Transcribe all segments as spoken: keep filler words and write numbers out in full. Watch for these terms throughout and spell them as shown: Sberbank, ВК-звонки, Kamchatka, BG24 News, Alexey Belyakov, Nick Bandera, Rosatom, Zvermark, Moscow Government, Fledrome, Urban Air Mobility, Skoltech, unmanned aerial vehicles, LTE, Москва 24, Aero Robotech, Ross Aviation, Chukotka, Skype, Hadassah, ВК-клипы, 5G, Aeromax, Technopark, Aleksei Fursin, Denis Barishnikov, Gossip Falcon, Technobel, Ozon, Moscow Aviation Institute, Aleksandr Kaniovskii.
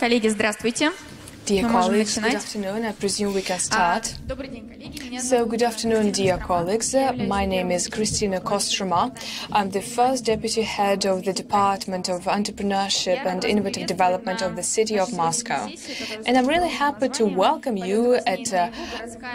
Коллеги, здравствуйте. Dear colleagues, good afternoon. I presume we can start. So, good afternoon, dear colleagues. My name is Kristina Kostroma. I'm the first deputy head of the Department of Entrepreneurship and Innovative Development of the City of Moscow. And I'm really happy to welcome you at uh,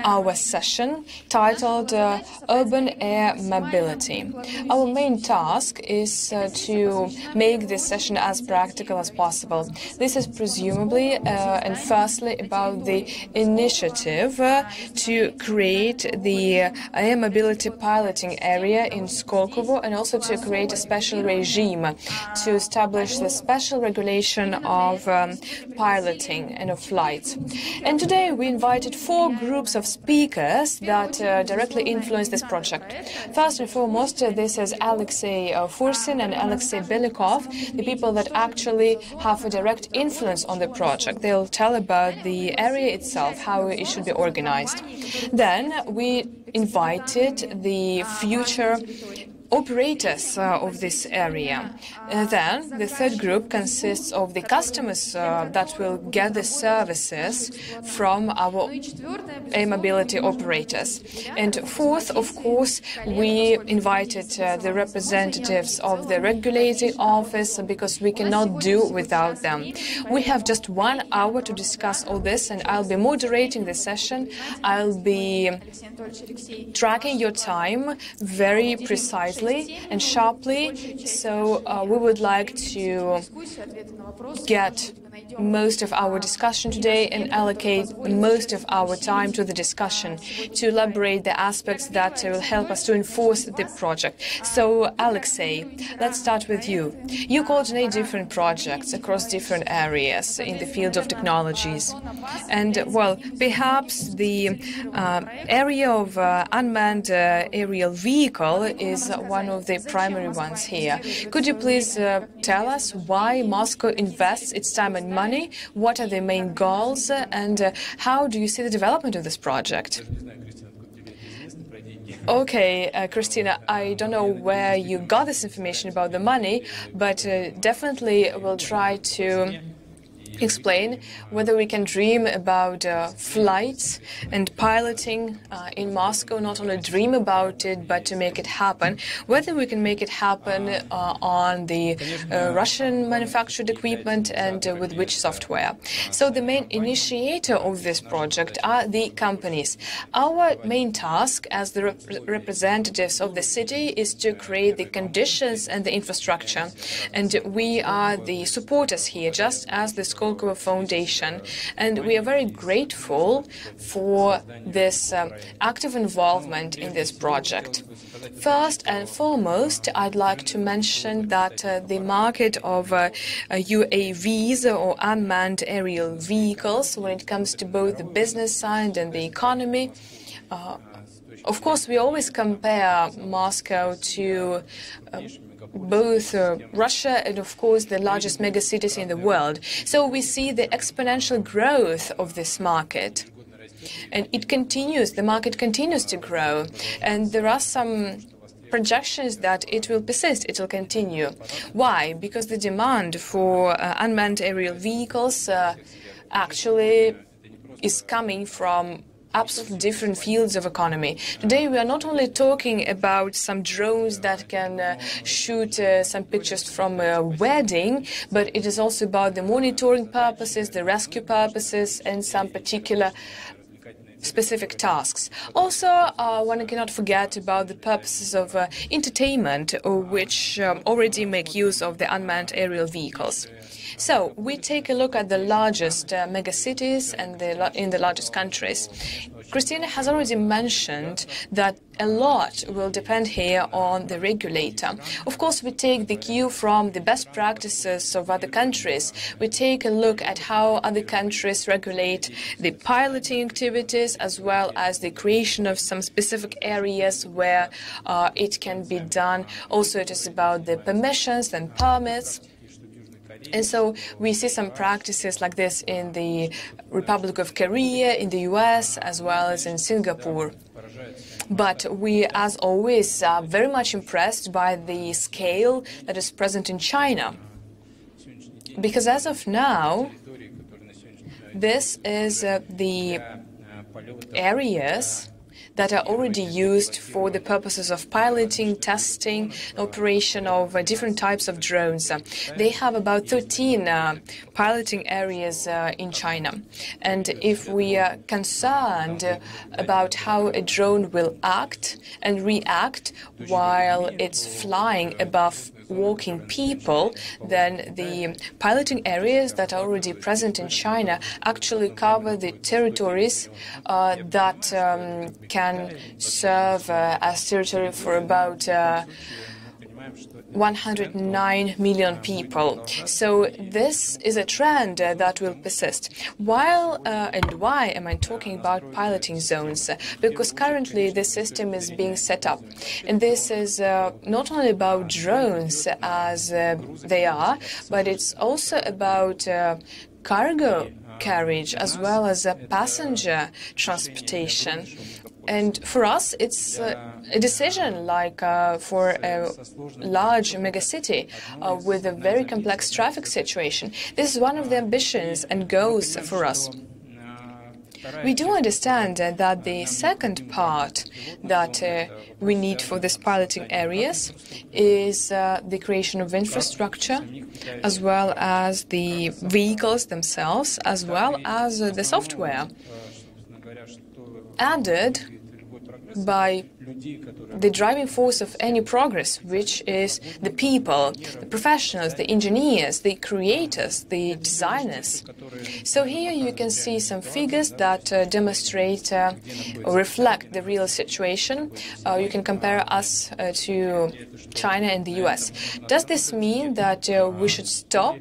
our session titled uh, Urban Air Mobility. Our main task is uh, to make this session as practical as possible. This is presumably uh, and firstly, about the initiative uh, to create the uh, air mobility piloting area in Skolkovo and also to create a special regime to establish the special regulation of um, piloting and of flights. And today we invited four groups of speakers that uh, directly influence this project. First and foremost, uh, this is Aleksei uh, Fursin and Alexey Belyakov, the people that actually have a direct influence on the project. They'll tell about the area itself, how it should be organized. Then we invited the future operators uh, of this area. And then the third group consists of the customers uh, that will get the services from our air mobility operators. And fourth, of course, we invited uh, the representatives of the regulating office because we cannot do without them. We have just one hour to discuss all this, and I'll be moderating the session. I'll be tracking your time very precisely and sharply, so uh, we would like to get most of our discussion today and allocate most of our time to the discussion to elaborate the aspects that will help us to enforce the project. So, Alexey, let's start with you. You coordinate different projects across different areas in the field of technologies. And, well, perhaps the uh, area of uh, unmanned uh, aerial vehicle is one of the primary ones here. Could you please uh, tell us why Moscow invests its time and money, what are the main goals, and uh, how do you see the development of this project? Okay, uh, Kristina, I don't know where you got this information about the money, but uh, definitely we'll try to explain whether we can dream about uh, flights and piloting uh, in Moscow, not only dream about it, but to make it happen, whether we can make it happen uh, on the uh, Russian manufactured equipment and uh, with which software. So the main initiator of this project are the companies. Our main task as the rep representatives of the city is to create the conditions and the infrastructure. And we are the supporters here, just as the Skolkovo Foundation, and we are very grateful for this um, active involvement in this project. First and foremost, I'd like to mention that uh, the market of uh, U A Vs, or unmanned aerial vehicles, when it comes to both the business side and the economy, uh, of course, we always compare Moscow to uh, both uh, Russia and, of course, the largest megacities in the world. So we see the exponential growth of this market. And it continues, the market continues to grow. And there are some projections that it will persist, it will continue. Why? Because the demand for uh, unmanned aerial vehicles uh, actually is coming from absolutely different fields of economy. Today we are not only talking about some drones that can uh, shoot uh, some pictures from a wedding, but it is also about the monitoring purposes, the rescue purposes, and some particular specific tasks. Also, uh, one cannot forget about the purposes of uh, entertainment, which um, already make use of the unmanned aerial vehicles. So, we take a look at the largest uh, megacities and the, in the largest countries. Kristina has already mentioned that a lot will depend here on the regulator. Of course, we take the cue from the best practices of other countries. We take a look at how other countries regulate the piloting activities as well as the creation of some specific areas where uh, it can be done. Also, it is about the permissions and permits. And so we see some practices like this in the Republic of Korea, in the U S, as well as in Singapore. But we, as always, are very much impressed by the scale that is present in China. Because as of now, this is uh, the areas that are already used for the purposes of piloting, testing, operation of uh, different types of drones. Uh, they have about thirteen uh, piloting areas uh, in China. And if we are concerned uh, about how a drone will act and react while it's flying above walking people, then the piloting areas that are already present in China actually cover the territories uh, that um, can serve uh, as territory for about uh, one hundred nine million people. So this is a trend uh, that will persist. While uh, and why am I talking about piloting zones? Because currently this system is being set up. And this is uh, not only about drones as uh, they are, but it's also about uh, cargo carriage as well as uh, passenger transportation. And for us, it's uh, a decision like uh, for a large megacity uh, with a very complex traffic situation. This is one of the ambitions and goals for us. We do understand uh, that the second part that uh, we need for these piloting areas is uh, the creation of infrastructure, as well as the vehicles themselves, as well as uh, the software. Added by the driving force of any progress, which is the people, the professionals, the engineers, the creators, the designers. So here you can see some figures that uh, demonstrate uh, or reflect the real situation. Uh, you can compare us uh, to China and the U S. Does this mean that uh, we should stop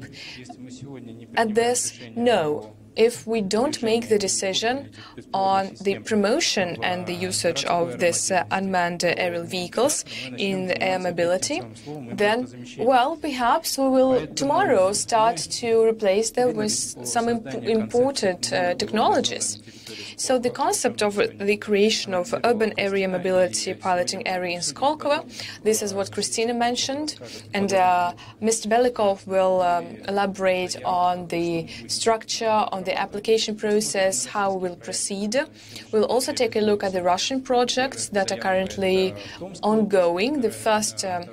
at this? No. If we don't make the decision on the promotion and the usage of these uh, unmanned aerial vehicles in the air mobility, then, well, perhaps we will tomorrow start to replace them with some imp imported uh, technologies. So the concept of the creation of urban area mobility piloting area in Skolkovo, this is what Kristina mentioned, and uh, Mister Belyakov will um, elaborate on the structure, on the application process, how we'll proceed. We'll also take a look at the Russian projects that are currently ongoing. The first um,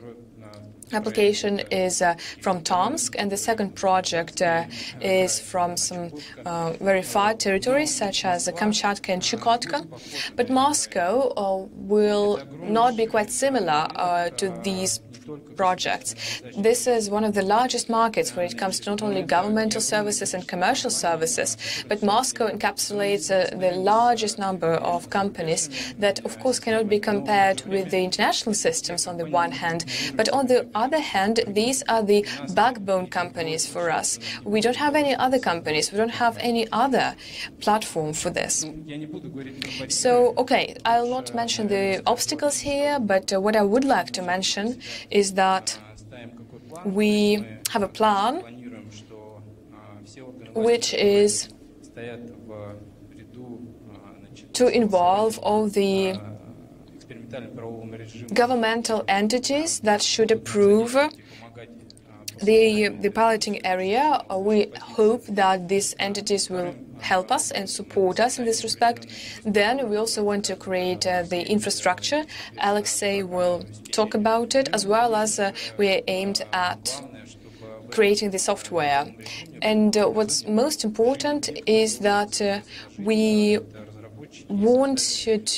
application is uh, from Tomsk, and the second project uh, is from some uh, very far territories, such as uh, Kamchatka and Chukotka. But Moscow uh, will not be quite similar uh, to these projects. This is one of the largest markets where it comes to not only governmental services and commercial services, but Moscow encapsulates uh, the largest number of companies that, of course, cannot be compared with the international systems on the one hand, but on the On the other hand, these are the backbone companies for us. We don't have any other companies. We don't have any other platform for this. So, okay, I'll not mention the obstacles here, but uh, what I would like to mention is that we have a plan which is to involve all the governmental entities that should approve the, the piloting area. We hope that these entities will help us and support us in this respect. Then we also want to create uh, the infrastructure. Aleksei will talk about it, as well as uh, we are aimed at creating the software. And uh, what's most important is that uh, we want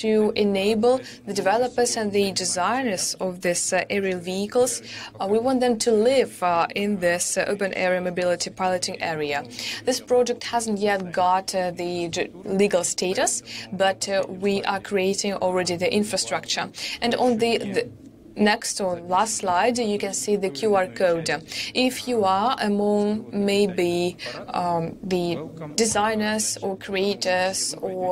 to enable the developers and the designers of these uh, aerial vehicles. Uh, we want them to live uh, in this uh, urban area mobility piloting area. This project hasn't yet got uh, the legal status, but uh, we are creating already the infrastructure. And on the, the next or last slide, you can see the Q R code. If you are among maybe um, the designers or creators or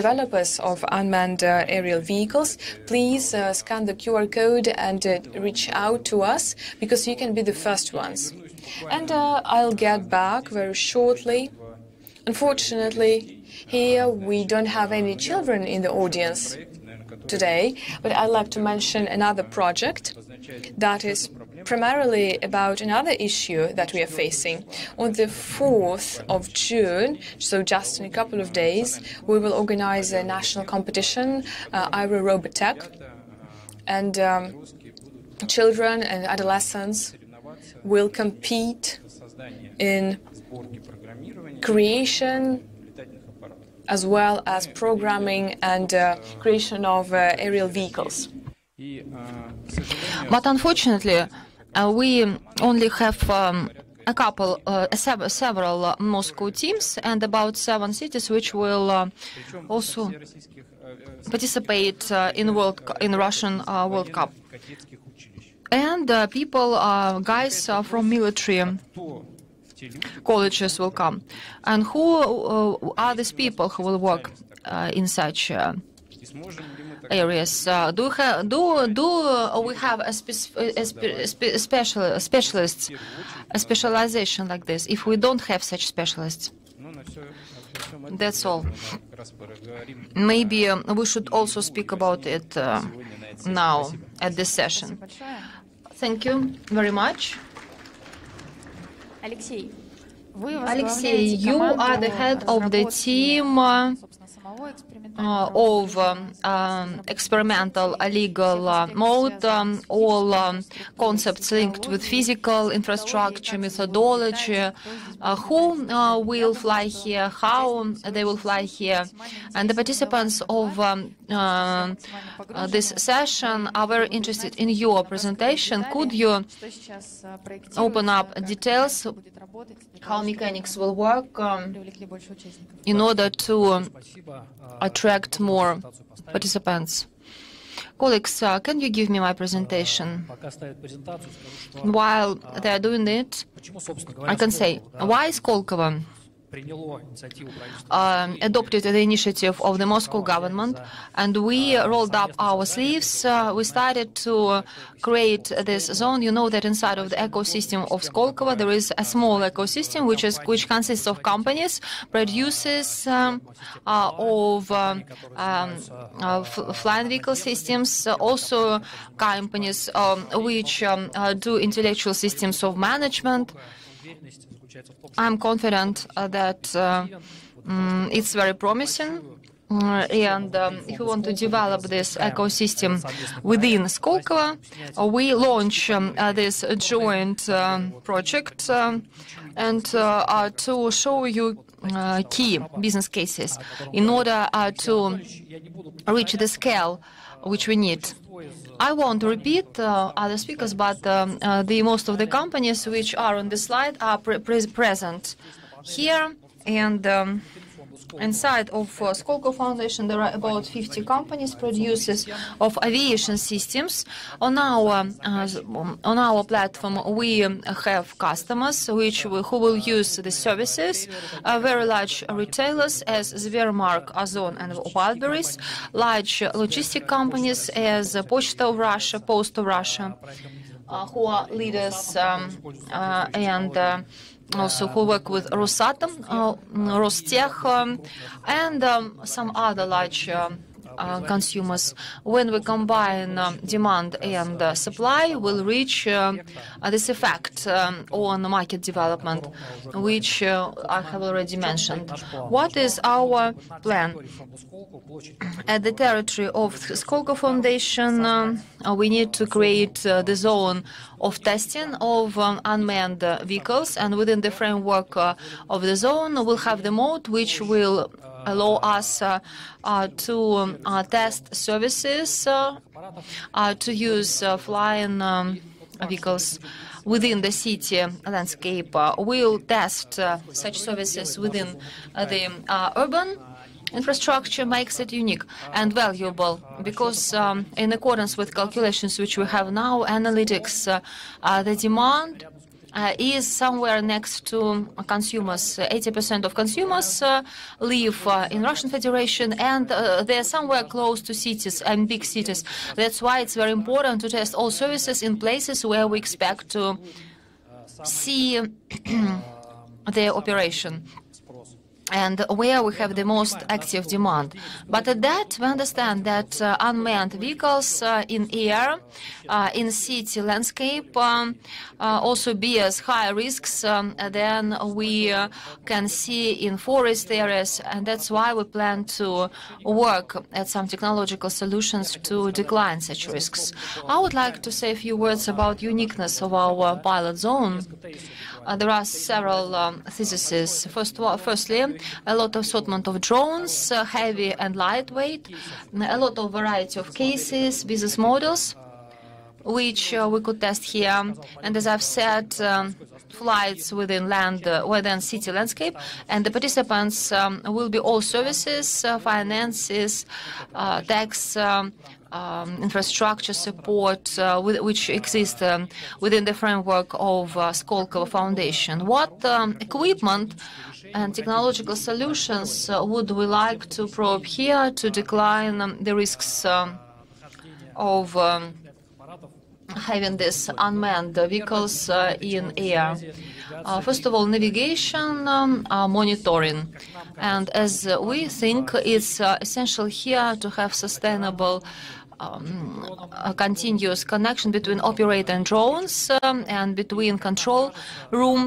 developers of unmanned uh, aerial vehicles, please uh, scan the Q R code and uh, reach out to us, because you can be the first ones. And uh, I'll get back very shortly. Unfortunately, here we don't have any children in the audience today, but I'd like to mention another project that is primarily about another issue that we are facing. On the fourth of June, so just in a couple of days, we will organize a national competition, uh, Aero Robotech, and um, children and adolescents will compete in creation as well as programming and uh, creation of uh, aerial vehicles. But unfortunately, uh, we only have um, a couple, uh, sev several uh, Moscow teams and about seven cities which will uh, also participate uh, in World in Russian uh, World Cup. And uh, people, uh, guys uh, from military colleges will come. And who uh, are these people who will work uh, in such uh, areas? Uh, do, ha do, do uh, we have a, spe a, spe a special specialists, a specialization like this? If we don't have such specialists, that's all. Maybe uh, we should also speak about it uh, now at this session. Thank you very much. Алексей, you are the head of the team uh, of uh, experimental legal uh, mode, um, all um, concepts linked with physical infrastructure, methodology, uh, who uh, will fly here, how they will fly here. And the participants of um, uh, uh, this session are very interested in your presentation. Could you open up details how mechanics will work um, in order to attract more participants? Colleagues, uh, can you give me my presentation? While they are doing it, I can say, why Skolkovo Uh, adopted the initiative of the Moscow government, and we rolled up our sleeves. Uh, we started to create this zone. You know that inside of the ecosystem of Skolkovo there is a small ecosystem which is which consists of companies, producers um, uh, of um, uh, flying vehicle systems, uh, also companies um, which um, uh, do intellectual systems of management. I'm confident uh, that uh, um, it's very promising, uh, and um, if we want to develop this ecosystem within Skolkovo, uh, we launch um, uh, this joint uh, project uh, and uh, uh, to show you uh, key business cases in order uh, to reach the scale which we need. I won't repeat uh, other speakers, but um, uh, the most of the companies which are on the slide are pre pre present here. And um, inside of uh, Skolkovo Foundation, there are about fifty companies, producers of aviation systems. On our uh, on our platform, we have customers which will, who will use the services. Uh, very large retailers as Zvermark, Ozon, and Wildberries. Large logistic companies as Post of Russia, Post of Russia, uh, who are leaders um, uh, and. Uh, also who work with Rosatom, uh, Rostech, um, and um, some other large uh, uh, consumers. When we combine uh, demand and uh, supply, we'll reach uh, uh, this effect um, on market development, which uh, I have already mentioned. What is our plan? At the territory of Skolkovo Foundation, uh, we need to create uh, the zone of testing of um, unmanned uh, vehicles, and within the framework uh, of the zone, we'll have the mode which will allow us uh, uh, to uh, test services, uh, uh, to use uh, flying um, vehicles within the city landscape. Uh, we'll test uh, such services within uh, the uh, urban infrastructure. Makes it unique and valuable because um, in accordance with calculations which we have now, analytics, uh, uh, the demand uh, is somewhere next to consumers. eighty percent of consumers uh, live uh, in Russian Federation, and uh, they're somewhere close to cities and big cities. That's why it's very important to test all services in places where we expect to see their operation. and where we have the most active demand. But at that, we understand that uh, unmanned vehicles uh, in air, uh, in city landscape, um, uh, also bears higher risks um, than we uh, can see in forest areas, and that's why we plan to work at some technological solutions to decline such risks. I would like to say a few words about uniqueness of our pilot zone. Uh, there are several um, theses. First, firstly, a lot of assortment of drones, uh, heavy and lightweight, a lot of variety of cases, business models, which uh, we could test here, and as I've said, um, flights within land, uh, within city landscape, and the participants um, will be all services, uh, finances, uh, tax, um, Um, infrastructure support, uh, with, which exists um, within the framework of uh, Skolkovo Foundation. What um, equipment and technological solutions uh, would we like to probe here to decline um, the risks um, of um, having these unmanned vehicles uh, in air? Uh, first of all, navigation, um, uh, monitoring. And as uh, we think, it's uh, essential here to have sustainable Um, a continuous connection between operator and drones um, and between control room.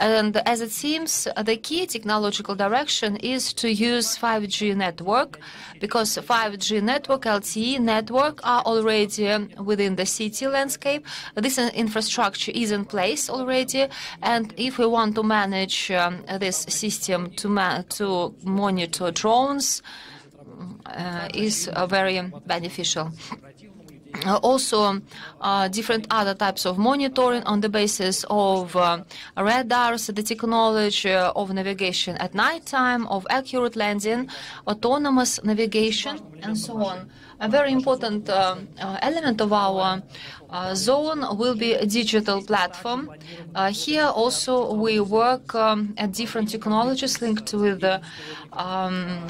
And as it seems, the key technological direction is to use five G network, because five G network, L T E network are already within the city landscape. This infrastructure is in place already, and if we want to manage um, this system to, ma to monitor drones, Uh, is uh, very beneficial. Uh, also, uh, different other types of monitoring on the basis of uh, radars, the technology of navigation at nighttime, of accurate landing, autonomous navigation, and so on. A very important uh, uh, element of our uh, zone will be a digital platform. Uh, here also we work um, at different technologies linked with uh, um,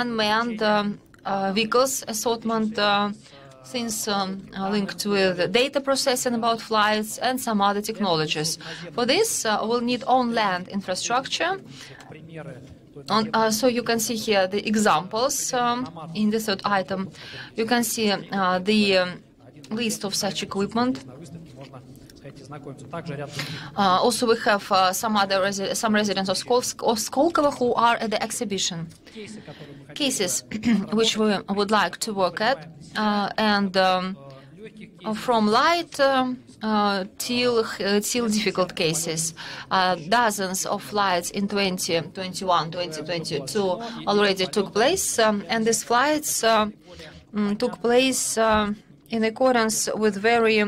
unmanned uh, uh, vehicles assortment, uh, things um, linked with data processing about flights and some other technologies. For this, uh, we'll need on-land infrastructure. On, uh, so you can see here the examples um, in the third item. You can see uh, the um, list of such equipment. Uh, also, we have uh, some other resi some residents of, Skolsk of Skolkovo who are at the exhibition. Cases which we would like to work at, uh, and um, from light uh, uh, till uh, till difficult cases. Uh, dozens of flights in twenty twenty-one, twenty twenty-two already took place, um, and these flights uh, um, took place uh, in accordance with very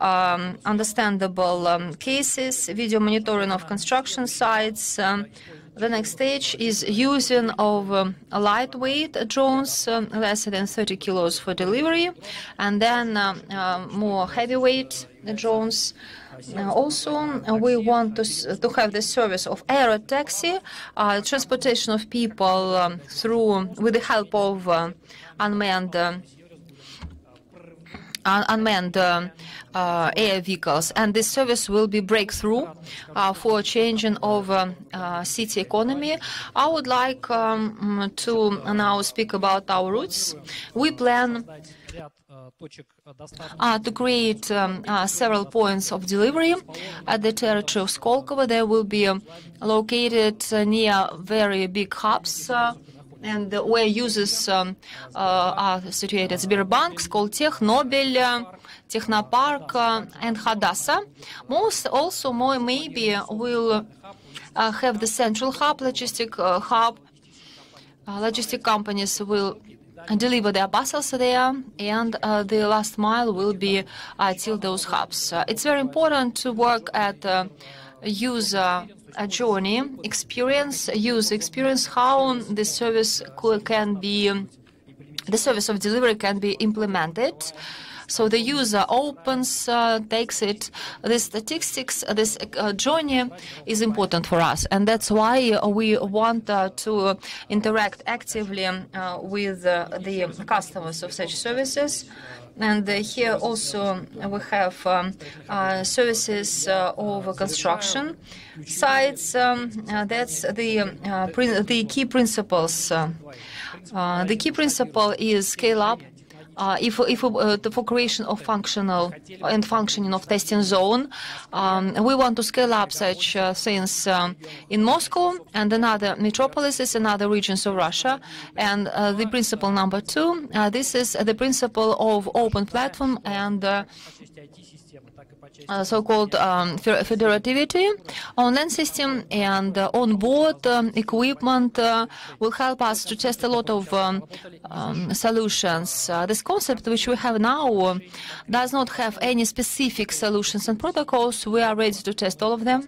Um, understandable um, cases, video monitoring of construction sites. Um, the next stage is using of um, lightweight drones, um, less than thirty kilos for delivery, and then um, uh, more heavyweight drones. Uh, also, uh, we want to, s to have the service of aero taxi, uh, transportation of people um, through with the help of uh, unmanned uh, unmanned uh, uh, air vehicles, and this service will be breakthrough uh, for changing of uh, uh, city economy. I would like um, to now speak about our routes. We plan uh, to create um, uh, several points of delivery at the territory of Skolkovo. They will be located near very big hubs, uh, and where users um, uh, are situated: Sberbank, Skoltech, Technobel, Technopark, uh, and Hadassah. Most also more maybe will uh, have the central hub, logistic uh, hub. Uh, logistic companies will deliver their parcels there, and uh, the last mile will be uh, till those hubs. Uh, it's very important to work at uh, user a journey experience, user experience, how the service can be, the service of delivery can be implemented. So the user opens, uh, takes it. This statistics, this uh, journey is important for us, and that's why we want uh, to interact actively uh, with uh, the customers of such services. And uh, here also we have um, uh, services uh, of construction sites. Um, uh, that's the, uh, the key principles. Uh, uh, the key principle is scale up. Uh, if if uh, for creation of functional and functioning of testing zone, um, we want to scale up such uh, things um, in Moscow and in other metropolises and other regions of Russia. And uh, the principle number two, uh, this is the principle of open platform and uh, Uh, so-called um, federativity. Online system and uh, on-board um, equipment uh, will help us to test a lot of um, um, solutions. Uh, this concept which we have now uh, does not have any specific solutions and protocols. We are ready to test all of them.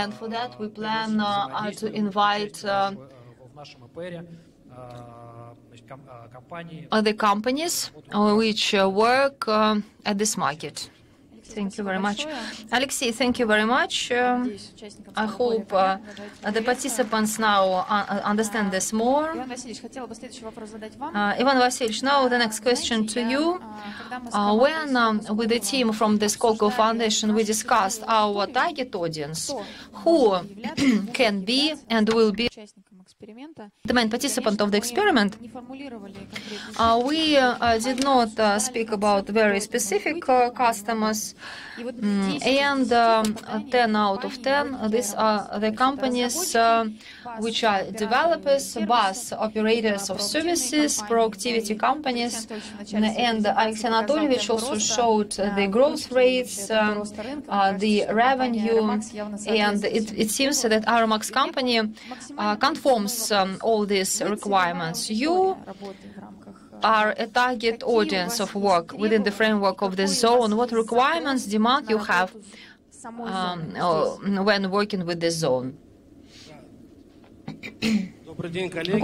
And for that, we plan uh, uh, to invite uh, the companies which uh, work uh, at this market. Thank you very much. Alexey, thank you very much. Um, I hope uh, the participants now uh, understand this more. Uh, Ivan Vasilievich, now the next question to you. Uh, when um, with the team from the Skolkovo Foundation we discussed our target audience, who can be and will be the main participant of the experiment, uh, we uh, did not uh, speak about very specific uh, customers. Mm, and um, ten out of ten, these are the companies uh, which are developers, bus operators of services, proactivity companies. And Alexey Anatolievich also showed the growth rates, uh, uh, the revenue, and it, it seems that Aeromax company uh, conforms um, all these requirements. You are a target audience of work within the framework of the zone. What requirements, demand you have um, when working with the zone?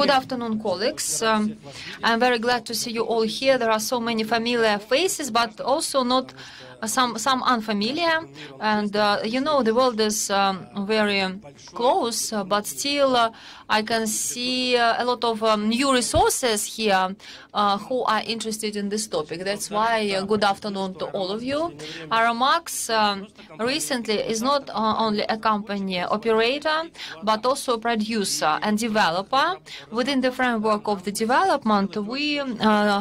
Good afternoon, colleagues. Um, I'm very glad to see you all here. There are so many familiar faces, but also not uh, some some unfamiliar. And uh, you know, the world is um, very close, uh, but still uh, I can see uh, a lot of um, new resources here uh, who are interested in this topic. That's why uh, good afternoon to all of you. Aeromax um, recently is not uh, only a company operator, but also a producer and developer. Within the framework of the development, we uh,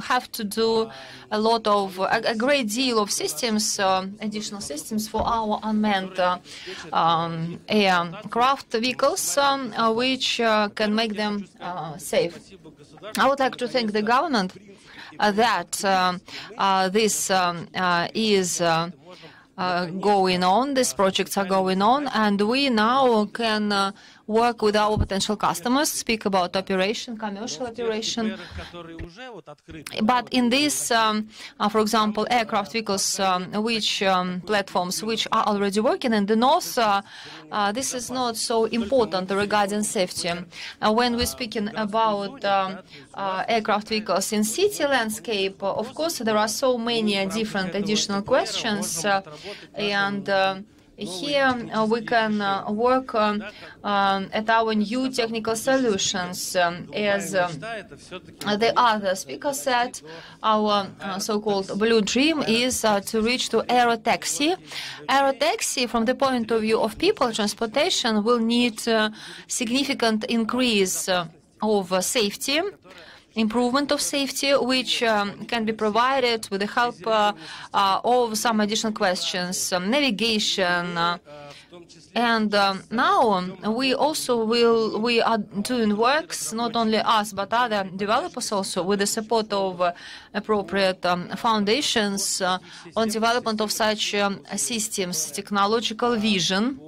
have to do a lot of, a, a great deal of systems, uh, additional systems for our unmanned uh, um, aircraft vehicles, um, uh, which uh, can make them uh, safe. I would like to thank the government uh, that uh, uh, this um, uh, is uh, uh, going on, these projects are going on, and we now can uh, work with our potential customers, speak about operation, commercial operation. But in this, um, uh, for example, aircraft vehicles, um, which um, platforms which are already working in the north, uh, uh, this is not so important regarding safety. Uh, when we're speaking about um, uh, aircraft vehicles in city landscape, uh, of course, there are so many different additional questions, uh, and uh, here uh, we can uh, work uh, um, at our new technical solutions. Um, as um, the other speaker said, our uh, so-called blue dream is uh, to reach to aerotaxi. Aerotaxi, from the point of view of people transportation, will need uh, significant increase uh, of uh, safety. Improvement of safety, which um, can be provided with the help uh, uh, of some additional questions, um, navigation, uh, and um, now we also will we are doing works, not only us but other developers also, with the support of uh, appropriate um, foundations uh, on development of such um, systems, technological vision,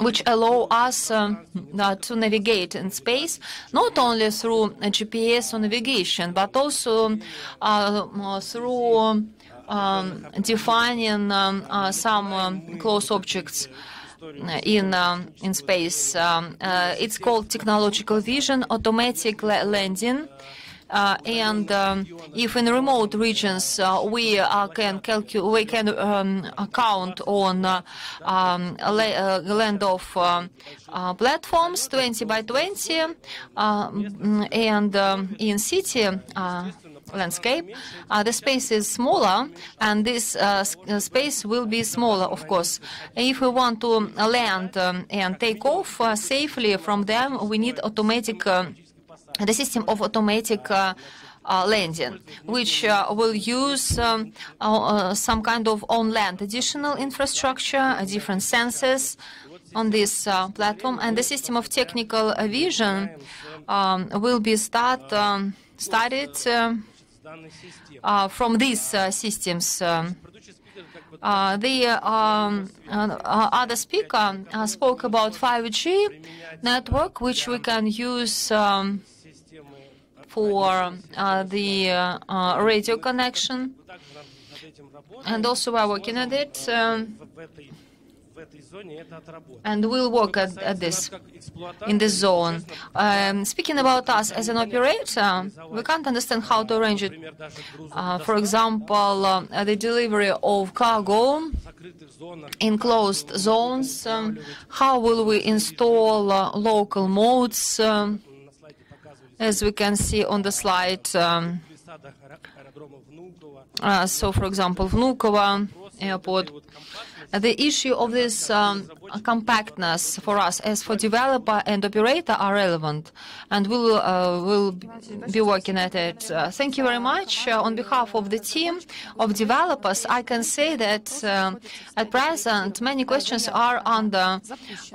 which allow us uh, uh, to navigate in space, not only through G P S or navigation, but also uh, through um, defining um, uh, some um, close objects in uh, in space. Um, uh, it's called technological vision, automatic landing. Uh, and um, if in remote regions uh, we uh, can calculate, we can um, count on uh, um, uh, land of uh, uh, platforms twenty by twenty, uh, and um, in city uh, landscape, uh, the space is smaller, and this uh, space will be smaller, of course. If we want to land um, and take off uh, safely from them, we need automatic. Uh, The system of automatic uh, uh, landing, which uh, will use um, uh, some kind of on-land additional infrastructure, uh, different sensors on this uh, platform, and the system of technical vision um, will be start um, started uh, uh, from these uh, systems. Um, Uh, the um, uh, other speaker uh, spoke about five G network, which we can use um, for uh, the uh, uh, radio connection, and also we are working at it, um, and we'll work at, at this, in this zone. Um, speaking about us as an operator, we can't understand how to arrange it. Uh, for example, uh, the delivery of cargo in closed zones, um, how will we install uh, local modes, um, as we can see on the slide. Um, uh, so, for example, Vnukovo airport. The issue of this um, compactness for us as for developer and operator are relevant, and we'll, uh, we'll be working at it. Uh, thank you very much. Uh, on behalf of the team of developers, I can say that uh, at present many questions are under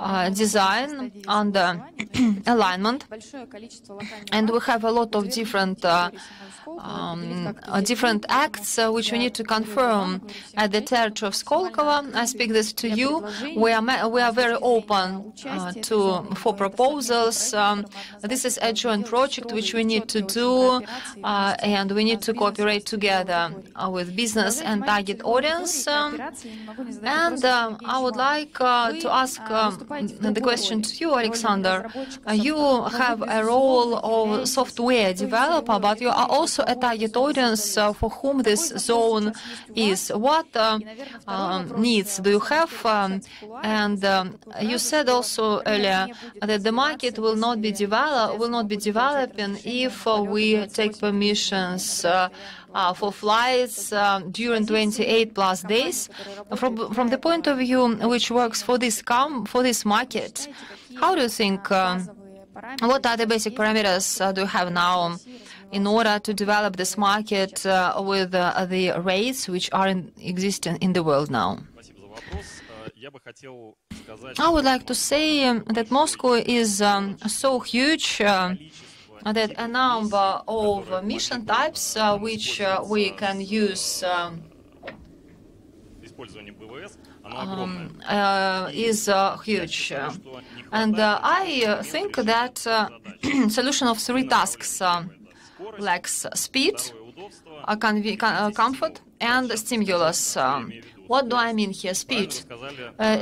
uh, design, under alignment, and we have a lot of different, uh, um, different acts uh, which we need to confirm at the territory of Skolkovo. I speak this to you. We are we are very open uh, to for proposals. Um, this is a joint project which we need to do, uh, and we need to cooperate together uh, with business and target audience. Um, and um, I would like uh, to ask um, the question to you, Alexander. Uh, you have a role of software developer, but you are also a target audience uh, for whom this zone is. What uh, um, needs do you have? Um, and um, you said also earlier that the market will not be develop will not be developing if uh, we take permissions uh, uh, for flights uh, during twenty-eight plus days. From from the point of view which works for this com for this market, how do you think? Uh, what are the basic parameters uh, do you have now in order to develop this market uh, with uh, the rates which are in existing in the world now? I would like to say um, that Moscow is um, so huge uh, that a number of uh, mission types uh, which uh, we can use um, um, uh, is uh, huge. Uh, and uh, I uh, think that uh, solution of three tasks uh, lacks speed, uh, uh, comfort, and stimulus. Uh, What do I mean here? Speed. Uh,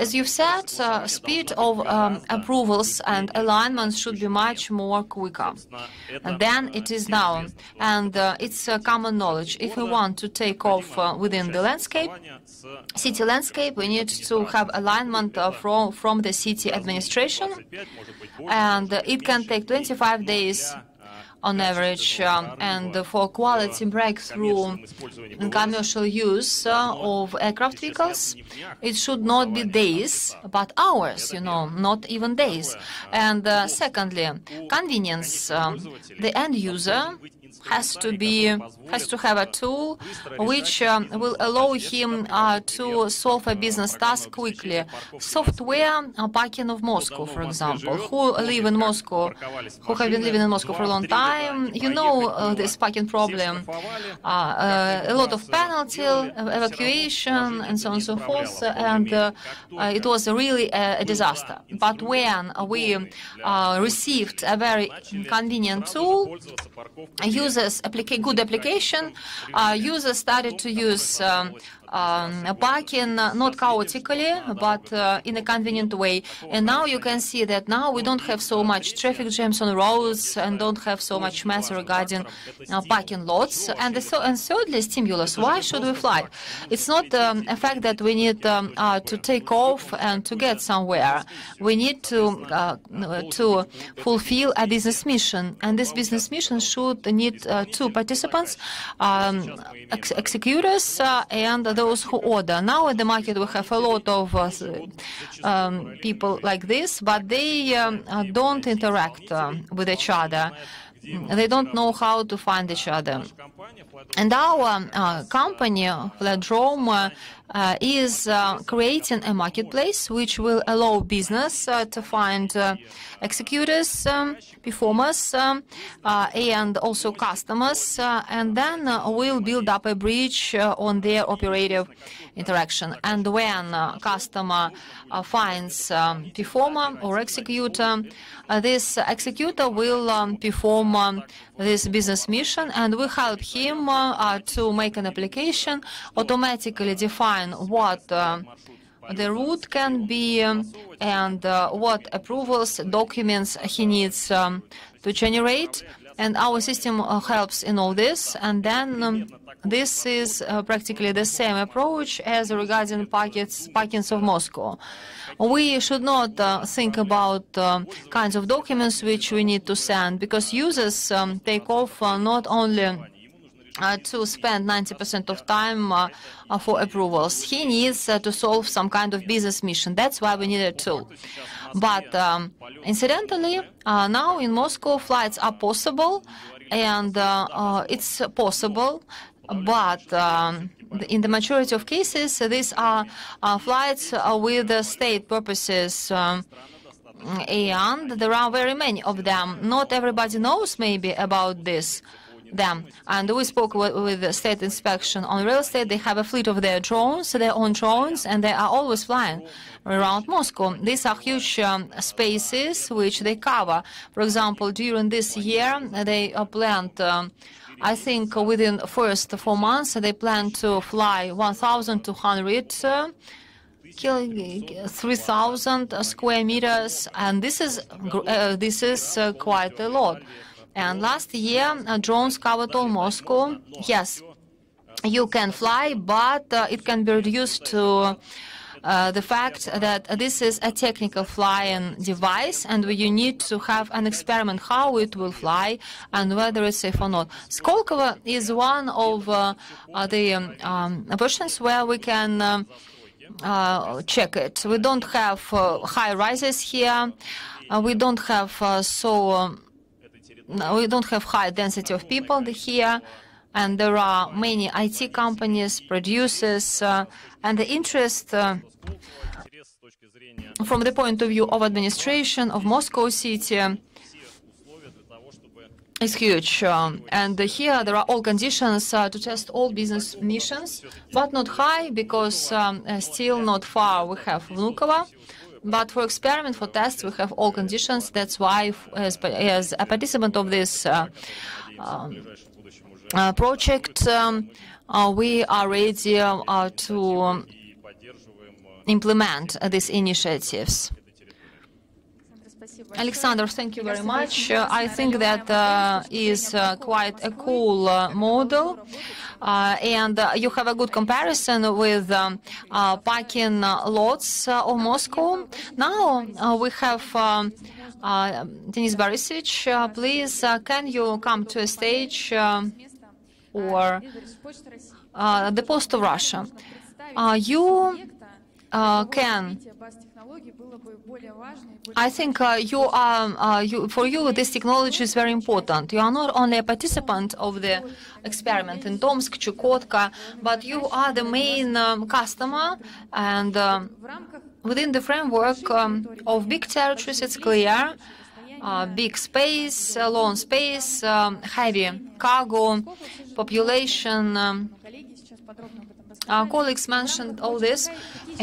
as you've said, uh, speed of um, approvals and alignments should be much more quicker than it is now. And uh, it's uh, common knowledge. If we want to take off uh, within the landscape, city landscape, we need to have alignment uh, from, from the city administration. And uh, it can take twenty-five days. On average, um, and uh, for quality breakthrough in commercial use uh, of aircraft vehicles, it should not be days, but hours, you know, not even days. And uh, secondly, convenience. Um, the end user has to be has to have a tool which um, will allow him uh, to solve a business task quickly. Software uh, parking of Moscow, for example, who live in Moscow, who have been living in Moscow for a long time, you know uh, this parking problem. Uh, uh, a lot of penalty, evacuation, and so on and so forth, and uh, uh, it was really a, a disaster. But when we uh, received a very convenient tool, users, applica- good application, uh, users started to use um, um, back in, uh, not chaotically, but uh, in a convenient way. And now you can see that now we don't have so much traffic jams on roads and don't have so much mess regarding uh, parking lots. And, the th and thirdly, stimulus. Why should we fly? It's not um, a fact that we need um, uh, to take off and to get somewhere. We need to, uh, to fulfill a business mission. And this business mission should need uh, two participants, um, ex executors uh, and those who order. Now in the market we have a lot of uh, um, people like this, but they um, uh, don't interact uh, with each other. They don't know how to find each other. And our uh, company, Fledrome, uh, uh, is uh, creating a marketplace which will allow business uh, to find uh, executors, um, performers, um, uh, and also customers, uh, and then uh, we'll build up a bridge uh, on their operative interaction. And when uh, customer uh, finds um, performer or executor, uh, this executor will um, perform Um, this business mission, and we help him uh, uh, to make an application, automatically define what uh, the route can be and uh, what approvals, documents he needs um, to generate. And our system uh, helps in all this. And then um, this is uh, practically the same approach as regarding parkings, parkings of Moscow. We should not uh, think about uh, kinds of documents which we need to send, because users um, take off uh, not only Uh, to spend ninety percent of time uh, uh, for approvals. He needs uh, to solve some kind of business mission. That's why we need a tool. But um, incidentally, uh, now in Moscow, flights are possible, and uh, uh, it's possible, but um, in the majority of cases, these are uh, flights uh, with uh, state purposes. Um, and there are very many of them. Not everybody knows maybe about this. Them. And we spoke with, with the state inspection on real estate. They have a fleet of their drones, their own drones, and they are always flying around Moscow. These are huge um, spaces which they cover. For example, during this year, they uh, planned, um, I think uh, within the first four months, they plan to fly one thousand two hundred uh, three thousand square meters, and this is, uh, this is uh, quite a lot. And last year, uh, drones covered all Moscow. Yes, you can fly, but uh, it can be reduced to uh, the fact that this is a technical flying device, and you need to have an experiment how it will fly and whether it's safe or not. Skolkovo is one of uh, uh, the um, versions where we can uh, uh, check it. We don't have uh, high rises here. Uh, we don't have uh, so... Um, We don't have high density of people here, and there are many I T companies, producers, uh, and the interest uh, from the point of view of administration of Moscow city is huge. Um, and here there are all conditions uh, to test all business missions, but not high, because um, still not far we have Vnukovo. But for experiment, for tests, we have all conditions. That's why, as, as a participant of this uh, um, uh, project, um, uh, we are ready uh, to um, implement uh, these initiatives. Alexander, thank you very much. Uh, I think that uh, is uh, quite a cool uh, model, uh, and uh, you have a good comparison with um, uh, parking uh, lots uh, of Moscow. Now uh, we have um, uh, Denis Barishnikov. Uh, please, uh, can you come to a stage uh, or uh, the Post of Russia? Uh, you uh, can. I think uh, you are, uh, you, for you this technology is very important. You are not only a participant of the experiment in Tomsk, Chukotka, but you are the main um, customer, and uh, within the framework um, of big territories, it's clear, uh, big space, uh, long space, um, heavy cargo, population. Um, Our colleagues mentioned all this,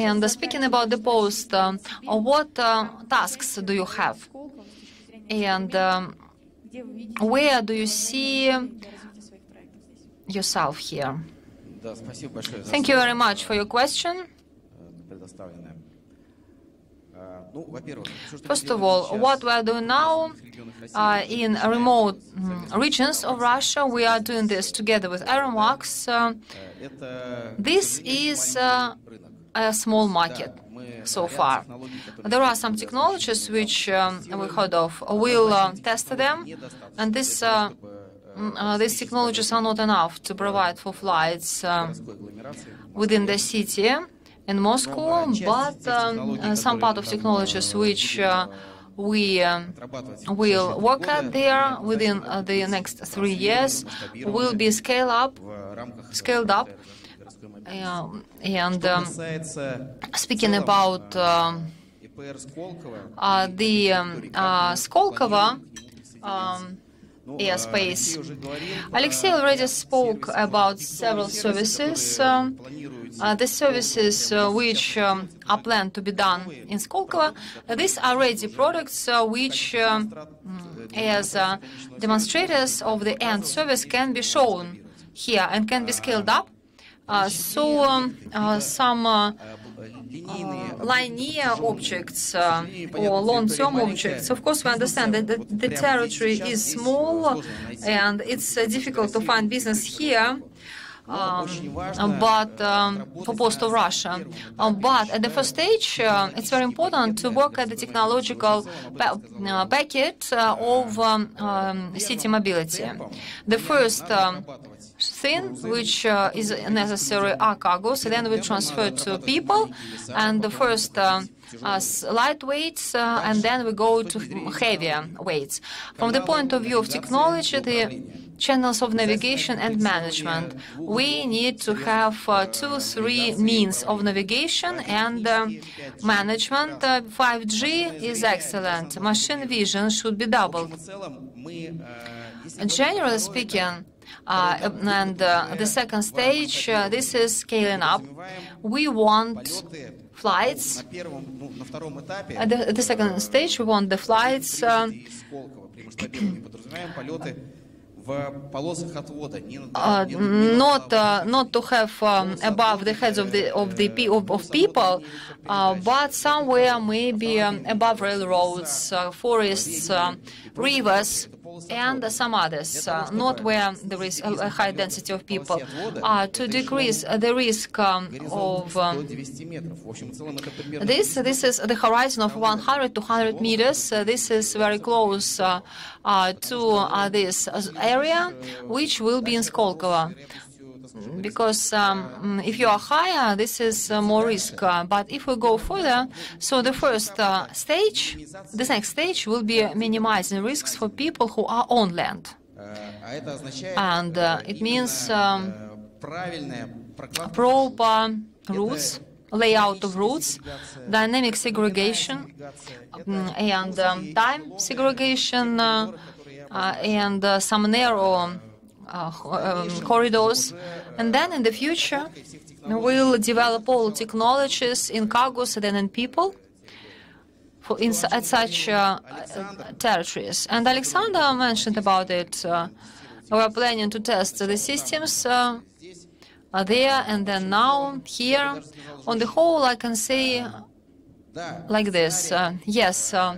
and uh, speaking about the post, uh, what uh, tasks do you have, and um, where do you see yourself here? Thank you very much for your question. First of all, what we are doing now uh, in remote regions of Russia, we are doing this together with Aeromax. Uh, this is uh, a small market so far. There are some technologies which um, we heard of. We'll uh, test them, and this uh, Uh, these technologies are not enough to provide for flights uh, within the city in Moscow, but um, uh, some part of technologies which uh, we uh, will work at there within uh, the next three years will be scaled up, scaled up. Uh, and um, speaking about uh, uh, the um, uh, Skolkovo, um, airspace. Alexei already spoke about several services. Uh, uh, the services uh, which um, are planned to be done in Skolkovo, uh, these are ready products uh, which, uh, as uh, demonstrators of the end service, can be shown here and can be scaled up. Uh, so um, uh, some uh, Uh, linear objects uh, or long-term objects. Of course, we understand that the, the territory is small and it's uh, difficult to find business here, um, but um, for Post of Russia. Um, but at the first stage, uh, it's very important to work at the technological pa uh, packet uh, of um, um, city mobility. The first um, thing which uh, is necessary are cargos, and then we transfer to people, and the first uh, uh, light weights, uh, and then we go to heavier weights. From the point of view of technology, the channels of navigation and management, we need to have uh, two, three means of navigation and uh, management. Uh, five G is excellent. Machine vision should be doubled. Generally speaking, Uh, and uh, the second stage, uh, this is scaling up. We want flights. At the, the second stage, we want the flights. Uh, Uh, not uh, not to have um, above the heads of the of the of, of people, uh, but somewhere maybe um, above railroads, uh, forests, uh, rivers, and uh, some others. Uh, not where there is a, a high density of people. Uh, to decrease uh, the risk um, of um, this. This is the horizon of one hundred to one hundred meters. Uh, this is very close uh, uh, to uh, this area. Area, which will be in Skolkovo, because um, if you are higher, this is uh, more risk. Uh, but if we go further, so the first uh, stage, this next stage will be minimizing risks for people who are on land. And uh, it means um, proper routes, layout of routes, dynamic segregation, and um, time segregation, uh, Uh, and uh, some narrow uh, um, corridors. And then in the future, we'll develop all technologies in cargos and then in people for in, at such uh, territories. And Alexander mentioned about it. Uh, we are planning to test the systems uh, there and then now, here. On the whole, I can say like this. Uh, yes. Uh,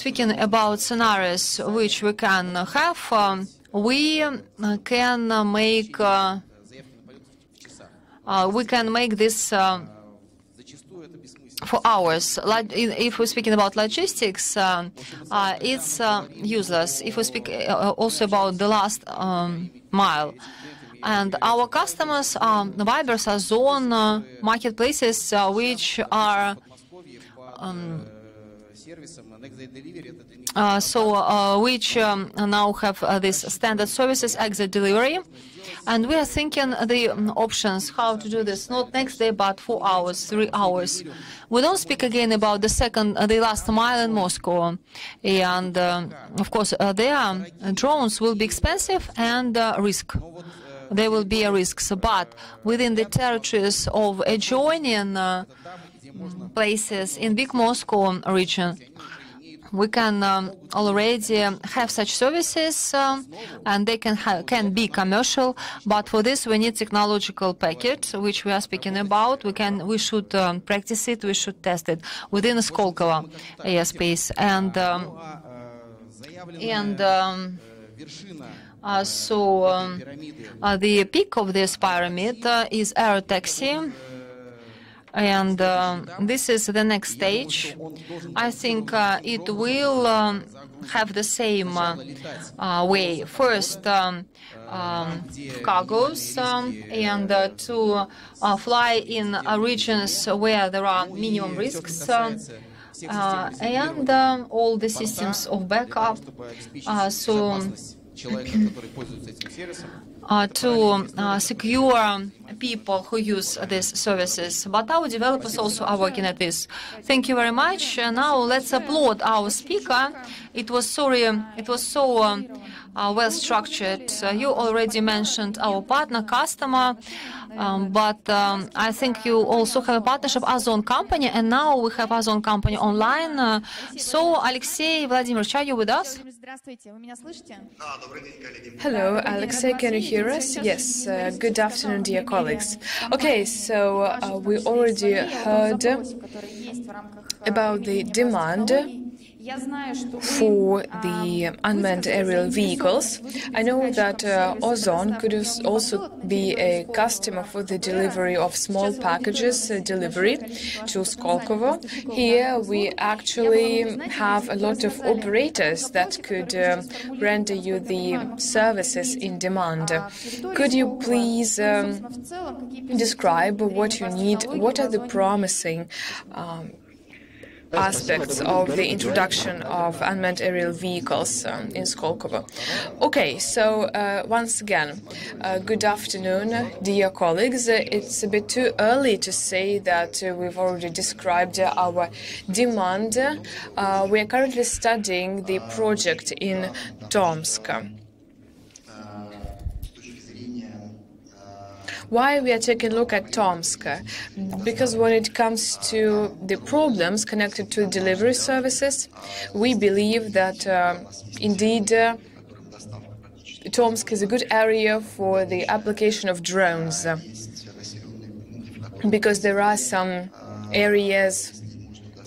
Speaking about scenarios which we can have, uh, we can make uh, uh, we can make this uh, for hours. If we're speaking about logistics, uh, uh, it's uh, useless. If we speak also about the last um, mile, and our customers are Vibers, Ozon, uh, marketplaces uh, which are. Um, Uh, so, uh, which um, now have uh, these standard services, exit delivery, and we are thinking the um, options, how to do this, not next day, but four hours, three hours. We don't speak again about the second, uh, the last mile in Moscow, and uh, of course, uh, there drones will be expensive and uh, risk. There will be a risk, but within the territories of adjoining. Uh, places in big Moscow region, we can um, already have such services, um, and they can can be commercial. But for this, we need technological package, which we are speaking about. We can, we should um, practice it. We should test it within Skolkovo airspace, and um, and. Um, Uh, so um, uh, the peak of this pyramid uh, is air taxi, and uh, this is the next stage. I think uh, it will um, have the same uh, uh, way. First, um, um, cargoes, um, and uh, to uh, fly in uh, regions where there are minimum risks. Uh, Uh, and uh, all the systems of backup, uh, so uh, to uh, secure people who use these services. But our developers also are working at this. Thank you very much. And now let's applaud our speaker. It was sorry, it was so um, uh, well structured. Uh, you already mentioned our partner, customer. Um, but um, I think you also have a partnership Ozon company, and now we have Ozon company online. Uh, so, Alexey Vladimirovich, are you with us? Hello, Alexey, can you hear us? Yes, uh, good afternoon, dear colleagues. Okay, so uh, we already heard about the demand for the unmanned aerial vehicles. I know that uh, Ozon could also be a customer for the delivery of small packages, uh, delivery to Skolkovo. Here we actually have a lot of operators that could uh, render you the services in demand. Could you please um, describe what you need, what are the promising um, aspects of the introduction of unmanned aerial vehicles um, in Skolkovo. Okay, so uh, once again, uh, good afternoon, dear colleagues. It's a bit too early to say that uh, we've already described uh, our demand. Uh, we are currently studying the project in Tomsk. Why we are taking a look at Tomsk? Because when it comes to the problems connected to delivery services, we believe that uh, indeed uh, Tomsk is a good area for the application of drones, because there are some areas,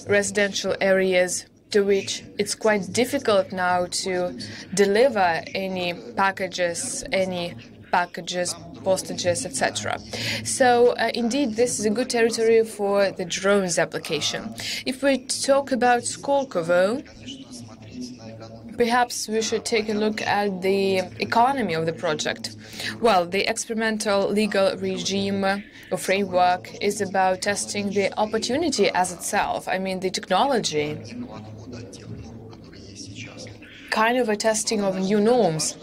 residential areas, to which it's quite difficult now to deliver any packages, any packages, postages, et cetera. So, uh, indeed, this is a good territory for the drones application. If we talk about Skolkovo, perhaps we should take a look at the economy of the project. Well, the experimental legal regime or framework is about testing the opportunity as itself, I mean the technology, kind of a testing of new norms.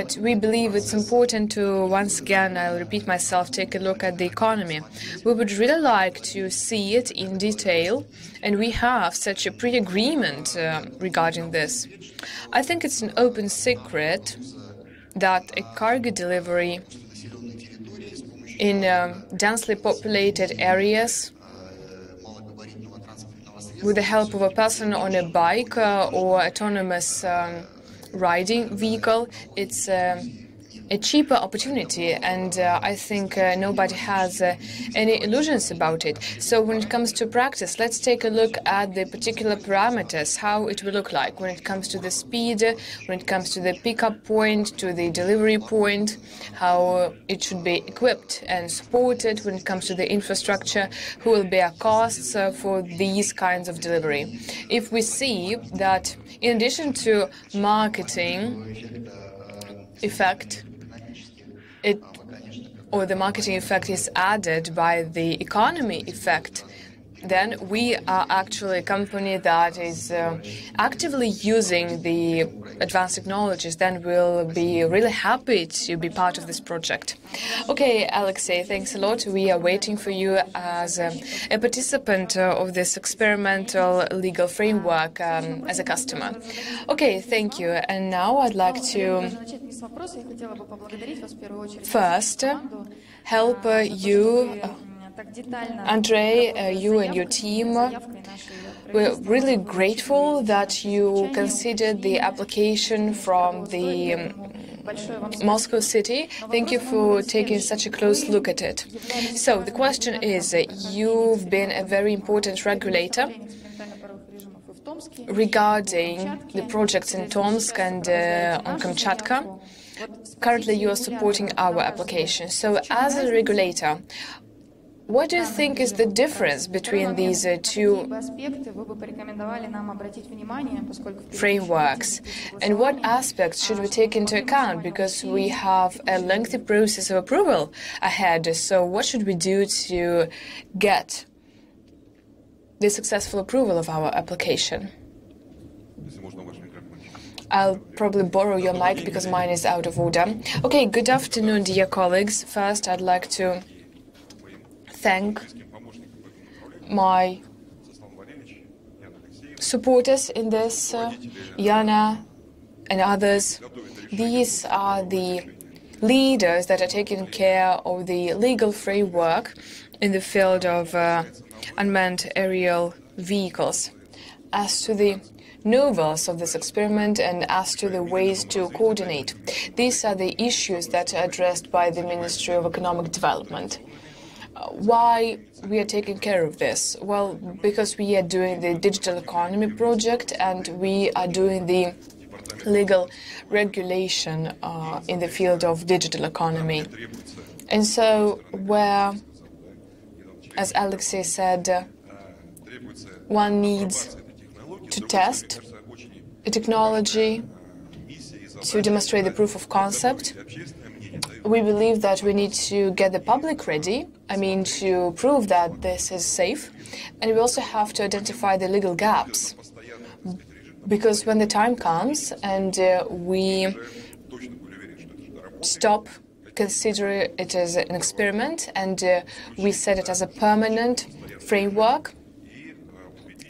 But we believe it's important to, once again, I'll repeat myself, take a look at the economy. We would really like to see it in detail, and we have such a pre-agreement uh, regarding this. I think it's an open secret that a cargo delivery in uh, densely populated areas with the help of a person on a bike uh, or autonomous um, riding vehicle, it's uh, a cheaper opportunity, and uh, I think uh, nobody has uh, any illusions about it. So when it comes to practice, let's take a look at the particular parameters, how it will look like when it comes to the speed, when it comes to the pickup point, to the delivery point, how it should be equipped and supported, when it comes to the infrastructure, who will bear costs uh, for these kinds of delivery. If we see that in addition to marketing effect, It, or the marketing effect is added by the economy effect, then we are actually a company that is uh, actively using the advanced technologies, then we'll be really happy to be part of this project. Okay, Alexey, thanks a lot. We are waiting for you as a, a participant uh, of this experimental legal framework um, as a customer. Okay, thank you. And now I'd like to first help uh, you uh, Andrei, uh, you and your team, we're really grateful that you considered the application from the um, Moscow City. Thank you for taking such a close look at it. So the question is, you've been a very important regulator regarding the projects in Tomsk and uh, on Kamchatka. Currently you are supporting our application. So as a regulator, what do you think is the difference between these uh, two frameworks? And what aspects should we take into account? Because we have a lengthy process of approval ahead, so what should we do to get the successful approval of our application? I'll probably borrow your mic because mine is out of order. Okay, good afternoon, dear colleagues. First, I'd like to thank my supporters in this, uh, Yana and others. These are the leaders that are taking care of the legal framework in the field of uh, unmanned aerial vehicles. As to the novels of this experiment and as to the ways to coordinate, these are the issues that are addressed by the Ministry of Economic Development. Why we are taking care of this? Well, because we are doing the digital economy project and we are doing the legal regulation uh, in the field of digital economy. And so where, as Alexey said, uh, one needs to test a technology, to demonstrate the proof of concept, we believe that we need to get the public ready, I mean, to prove that this is safe, and we also have to identify the legal gaps, because when the time comes and uh, we stop considering it as an experiment and uh, we set it as a permanent framework,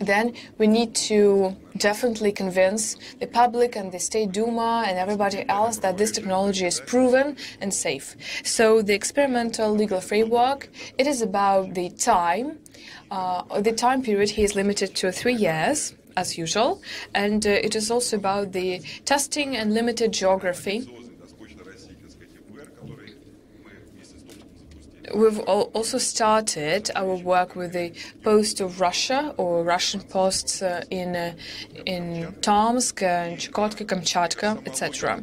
then we need to definitely convince the public and the State Duma and everybody else that this technology is proven and safe. So the experimental legal framework, it is about the time. Uh, the time period here is limited to three years, as usual, and uh, it is also about the testing and limited geography. We've also started our work with the Post of Russia, or Russian posts uh, in uh, in Tomsk, uh, Chukotka, Kamchatka, et cetera.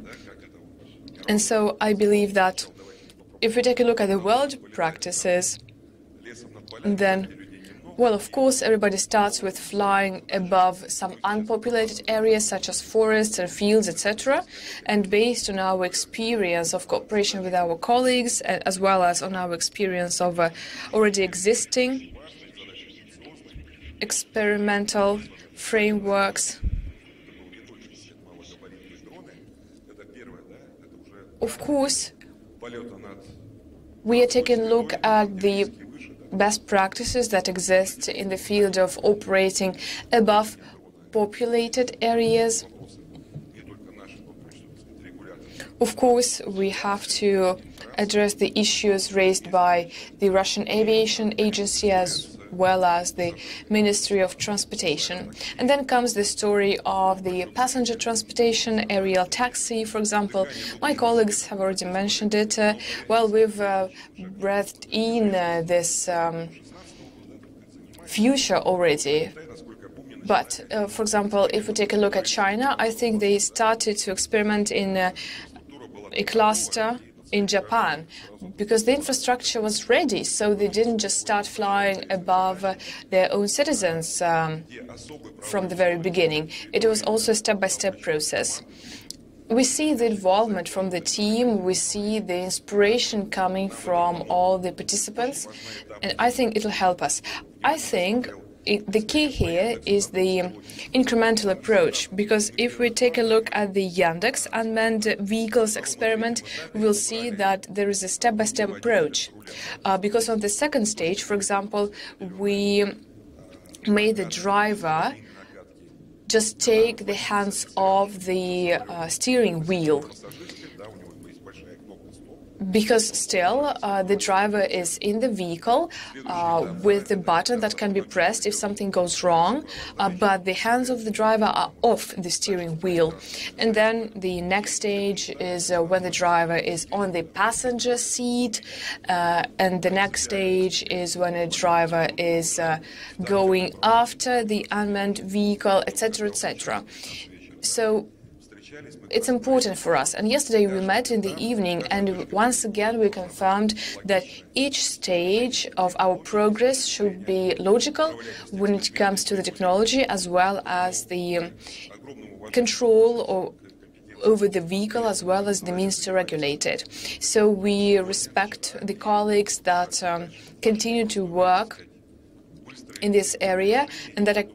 And so I believe that if we take a look at the world practices, then, well, of course, everybody starts with flying above some unpopulated areas, such as forests and fields, et cetera. And based on our experience of cooperation with our colleagues, as well as on our experience of uh, already existing experimental frameworks, of course, we are taking a look at the best practices that exist in the field of operating above populated areas. Of course, we have to address the issues raised by the Russian Aviation Agency as well as the Ministry of Transportation. And then comes the story of the passenger transportation, aerial taxi, for example. My colleagues have already mentioned it. Uh, well, we've uh, breathed in uh, this um, future already. But, uh, for example, if we take a look at China, I think they started to experiment in uh, a cluster in Japan, because the infrastructure was ready, so they didn't just start flying above uh, their own citizens um, from the very beginning. It was also a step-by-step process. We see the involvement from the team, we see the inspiration coming from all the participants, and I think it'll help us. I think it, the key here is the incremental approach, because if we take a look at the Yandex Unmanned Vehicles experiment, we will see that there is a step-by-step approach. Uh, because on the second stage, for example, we made the driver just take the hands off the uh, steering wheel. because still uh, the driver is in the vehicle uh, with the button that can be pressed if something goes wrong, uh, but the hands of the driver are off the steering wheel. And then the next stage is uh, when the driver is on the passenger seat, uh, and the next stage is when a driver is uh, going after the unmanned vehicle, et cetera, et cetera. So it's important for us. And yesterday we met in the evening, and once again we confirmed that each stage of our progress should be logical when it comes to the technology as well as the control or over the vehicle, as well as the means to regulate it. So we respect the colleagues that um, continue to work in this area and that are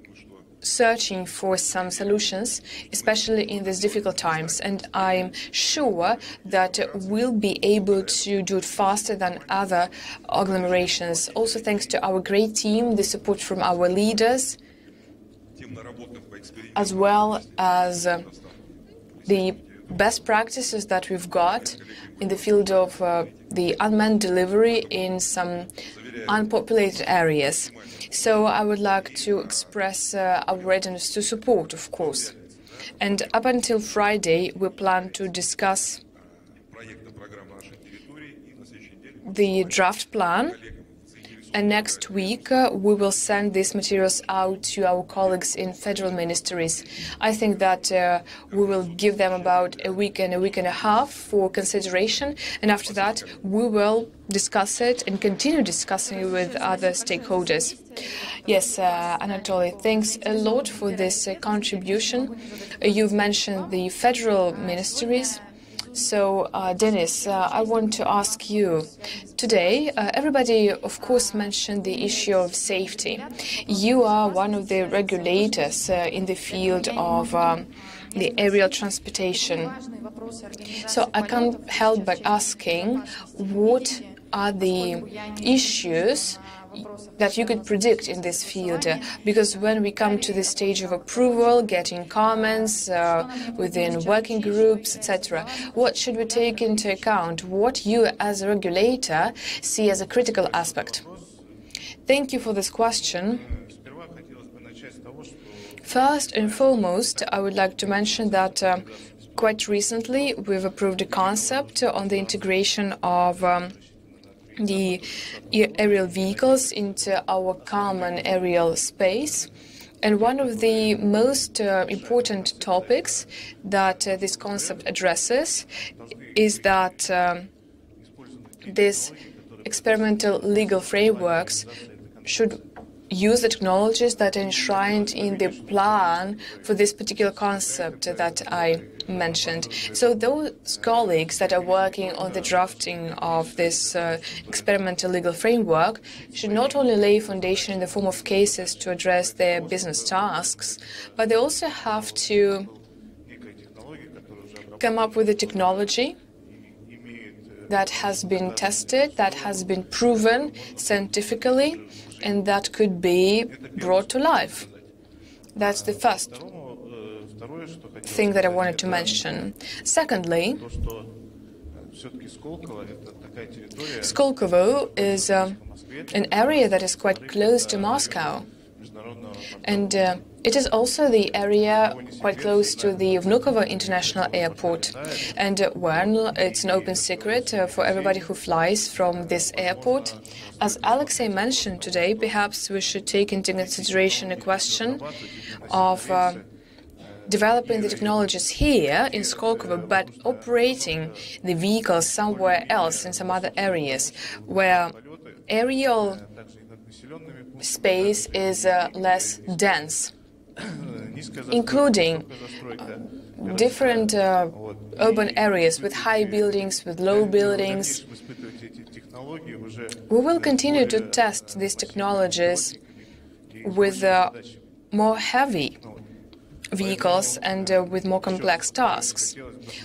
searching for some solutions, especially in these difficult times. And I'm sure that we'll be able to do it faster than other agglomerations. Also thanks to our great team, the support from our leaders, as well as uh, the best practices that we've got in the field of uh, the unmanned delivery in some unpopulated areas. So I would like to express uh, our readiness to support, of course. And up until Friday, we plan to discuss the draft plan. And next week, uh, we will send these materials out to our colleagues in federal ministries. I think that uh, we will give them about a week and a week and a half for consideration. And after that, we will discuss it and continue discussing it with other stakeholders. Yes, uh, Anatoly, thanks a lot for this uh, contribution. Uh, you've mentioned the federal ministries. So, uh, Denis, uh, I want to ask you, today uh, everybody, of course, mentioned the issue of safety. You are one of the regulators uh, in the field of um, the aerial transportation. So I can't help but asking, what are the issues that you could predict in this field? Because when we come to the stage of approval, getting comments uh, within working groups, et cetera, what should we take into account? What you as a regulator see as a critical aspect? Thank you for this question. First and foremost, I would like to mention that uh, quite recently we've approved a concept on the integration of um, the aerial vehicles into our common aerial space. And one of the most uh, important topics that uh, this concept addresses is that um, these experimental legal frameworks should use the technologies that are enshrined in the plan for this particular concept that I mentioned. So those colleagues that are working on the drafting of this uh, experimental legal framework should not only lay foundation in the form of cases to address their business tasks, but they also have to come up with a technology that has been tested, that has been proven scientifically, and that could be brought to life. That's the first thing that I wanted to mention. Secondly, Skolkovo is uh, an area that is quite close to Moscow, and uh, it is also the area quite close to the Vnukovo International Airport. And uh, well, it's an open secret uh, for everybody who flies from this airport. As Alexei mentioned today, perhaps we should take into consideration a question of uh, developing the technologies here in Skolkovo, but operating the vehicles somewhere else, in some other areas, where aerial space is uh, less dense, including uh, different uh, urban areas with high buildings, with low buildings. We will continue to test these technologies with uh, more heavy vehicles and uh, with more complex tasks.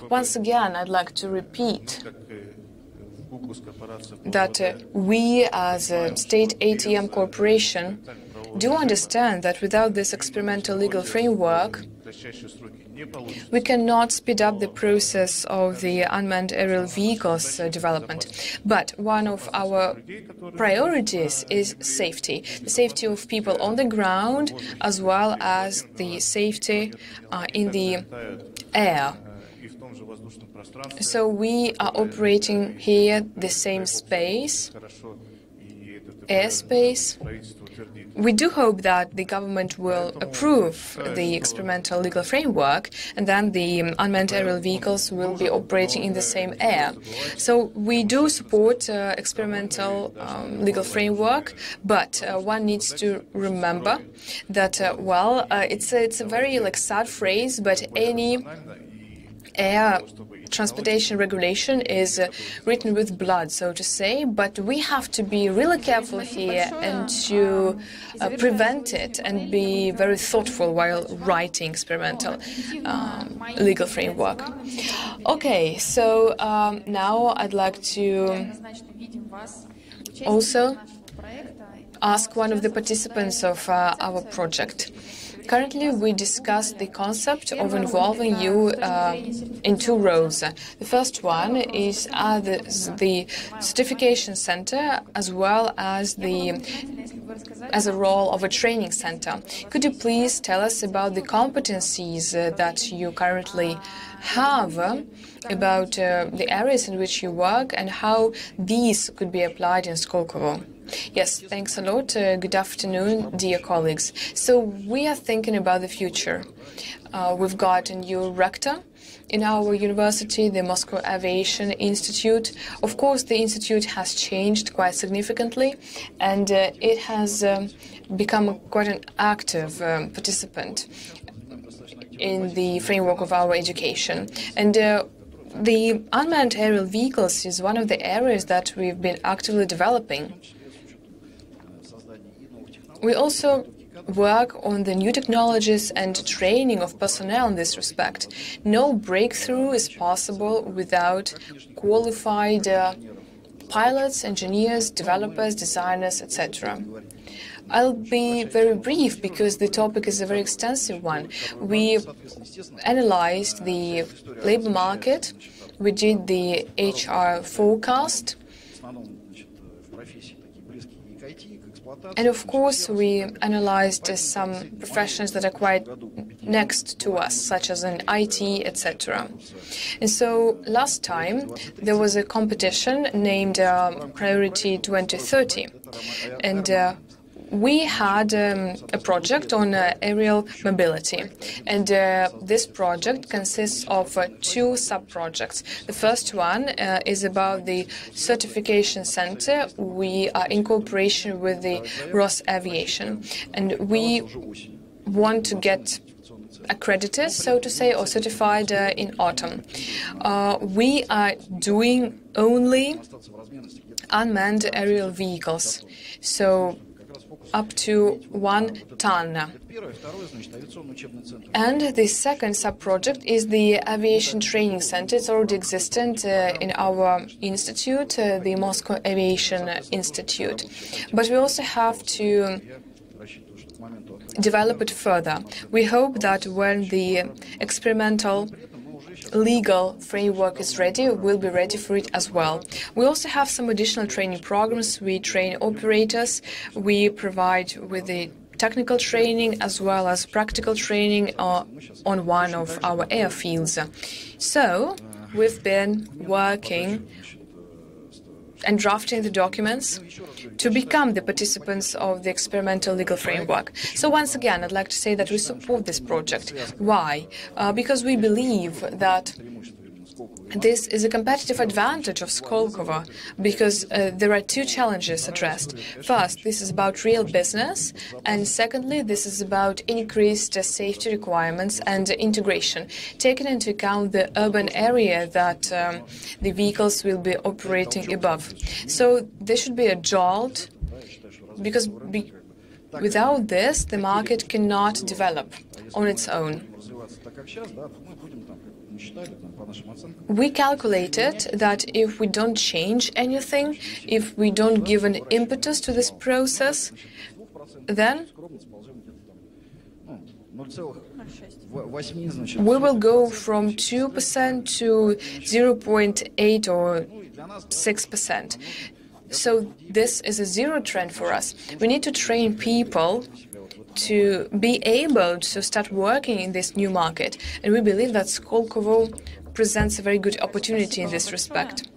Once again, I'd like to repeat that uh, we, as a State A T M Corporation, do understand that without this experimental legal framework, We cannot speed up the process of the unmanned aerial vehicles uh, development, but one of our priorities is safety, the safety of people on the ground as well as the safety uh, in the air. So we are operating here the same space, airspace. We do hope that the government will approve the experimental legal framework, and then the unmanned aerial vehicles will be operating in the same air. So we do support uh, experimental um, legal framework, but uh, one needs to remember that, uh, well, uh, it's, a, it's a very like sad phrase, but any air transportation regulation is uh, written with blood, so to say, but we have to be really careful here and to uh, prevent it and be very thoughtful while writing experimental um, legal framework. Okay, so um, now I'd like to also ask one of the participants of uh, our project. Currently, we discussed the concept of involving you uh, in two roles. The first one is uh, the, the certification center, as well as the as a role of a training center. Could you please tell us about the competencies uh, that you currently have, uh, about uh, the areas in which you work, and how these could be applied in Skolkovo? Yes, thanks a lot. Uh, good afternoon, dear colleagues. So we are thinking about the future. Uh, we've got a new rector in our university, the Moscow Aviation Institute. Of course, the institute has changed quite significantly, and uh, it has um, become a, quite an active um, participant in the framework of our education. And uh, the unmanned aerial vehicles is one of the areas that we've been actively developing. We also work on the new technologies and training of personnel in this respect. No breakthrough is possible without qualified uh, pilots, engineers, developers, designers, et cetera. I'll be very brief because the topic is a very extensive one. We analyzed the labor market, we did the H R forecast, and of course, we analyzed uh, some professions that are quite next to us, such as in I T, et cetera. And so last time, there was a competition named um, Priority twenty thirty. And uh, we had um, a project on uh, aerial mobility. And uh, this project consists of uh, two sub-projects. The first one uh, is about the certification center. We are in cooperation with the Ross Aviation. And we want to get accredited, so to say, or certified uh, in autumn. Uh, we are doing only unmanned aerial vehicles. So up to one ton. And the second sub-project is the Aviation Training Center. It's already existent uh, in our institute, uh, the Moscow Aviation Institute. But we also have to develop it further. We hope that when the experimental legal framework is ready, we'll be ready for it as well. We also have some additional training programs. We train operators, we provide with the technical training as well as practical training uh, on one of our airfields. So we've been working and drafting the documents to become the participants of the experimental legal framework. So once again, I'd like to say that we support this project. Why? Uh, because we believe that this is a competitive advantage of Skolkovo, because uh, there are two challenges addressed. First, this is about real business, and secondly, this is about increased uh, safety requirements and uh, integration, taking into account the urban area that um, the vehicles will be operating above. So there should be a jolt, because be without this, the market cannot develop on its own. We calculated that if we don't change anything, if we don't give an impetus to this process, then We will go from two percent to zero point eight or six percent. So this is a zero trend for us. We need to train people to be able to start working in this new market. And we believe that Skolkovo presents a very good opportunity in this respect.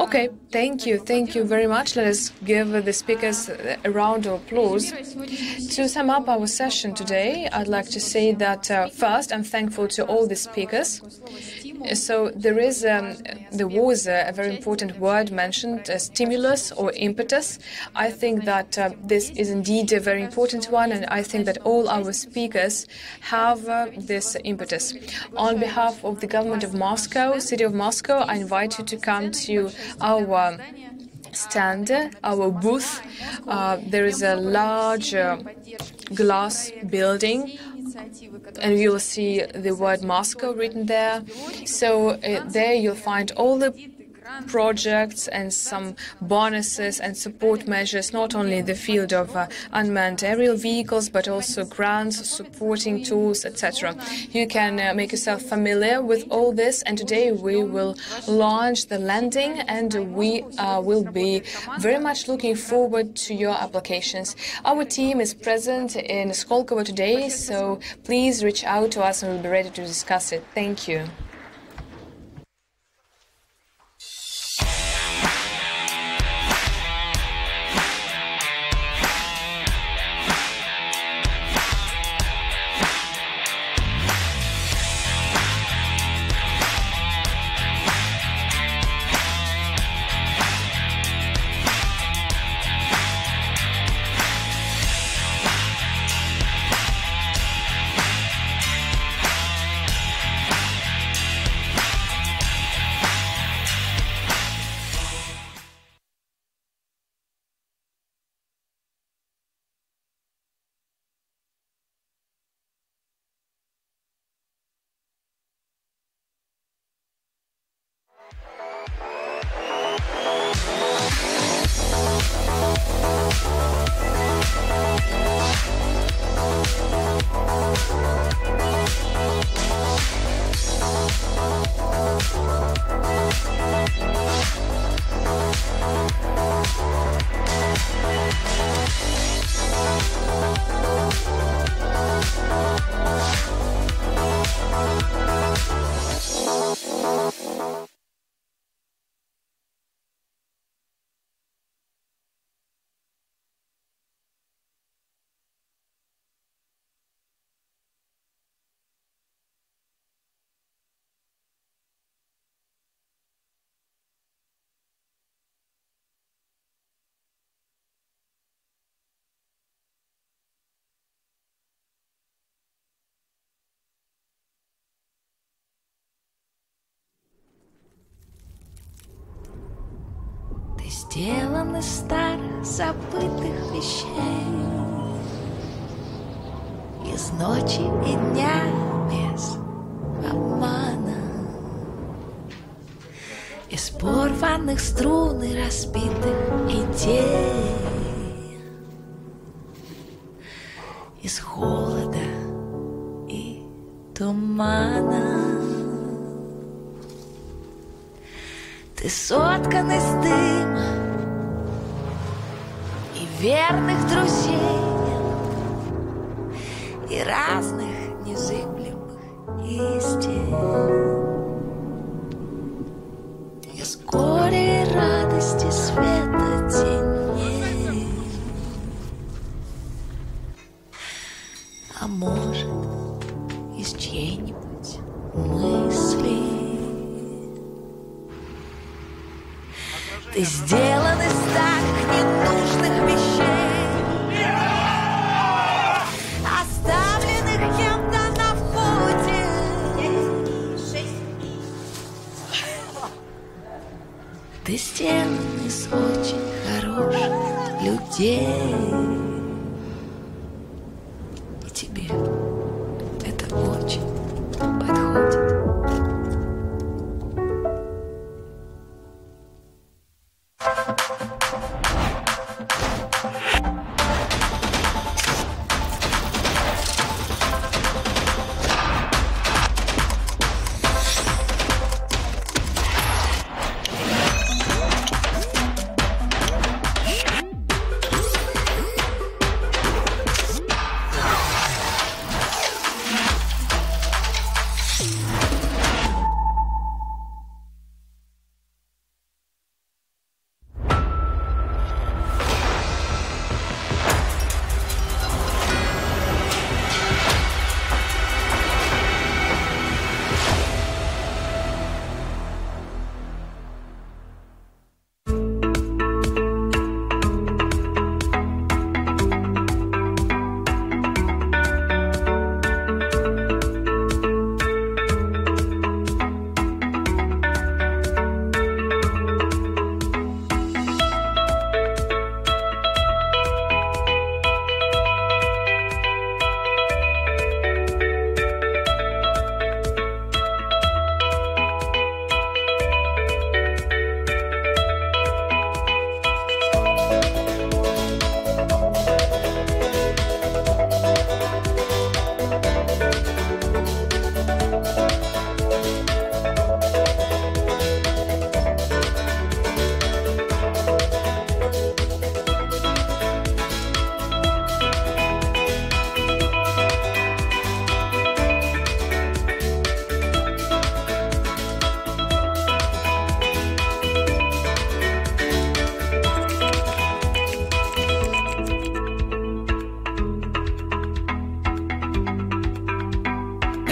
Okay, thank you. Thank you very much. Let us give the speakers a round of applause. To sum up our session today, I'd like to say that uh, first, I'm thankful to all the speakers. So there is, um, there was a, a very important word mentioned, uh, stimulus or impetus. I think that uh, this is indeed a very important one, and I think that all our speakers have uh, this impetus. On behalf of the government of Moscow, city of Moscow, I invite you to come to our stand, our booth. Uh, there is a large uh, glass building, and you'll see the word Moscow written there. So uh, there you'll find all the projects and some bonuses and support measures, not only in the field of uh, unmanned aerial vehicles, but also grants, supporting tools, et cetera. You can uh, make yourself familiar with all this, and today we will launch the landing, and we uh, will be very much looking forward to your applications. Our team is present in Skolkovo today, so please reach out to us and we'll be ready to discuss it. Thank you. Сделан из старых забытых вещей, из ночи и дня без обмана, из порванных струн и разбитых идей, из холода и тумана. Ты соткан из дыма и верных друзей, и разных незыблемых истин, из горя и радости, света, теней. А может, из чьей-нибудь мысли. Ты сделан из старых ненужных вещей, оставленных кем-то на входе. Ты сделан из очень хороших людей, и тебе это очень подходит.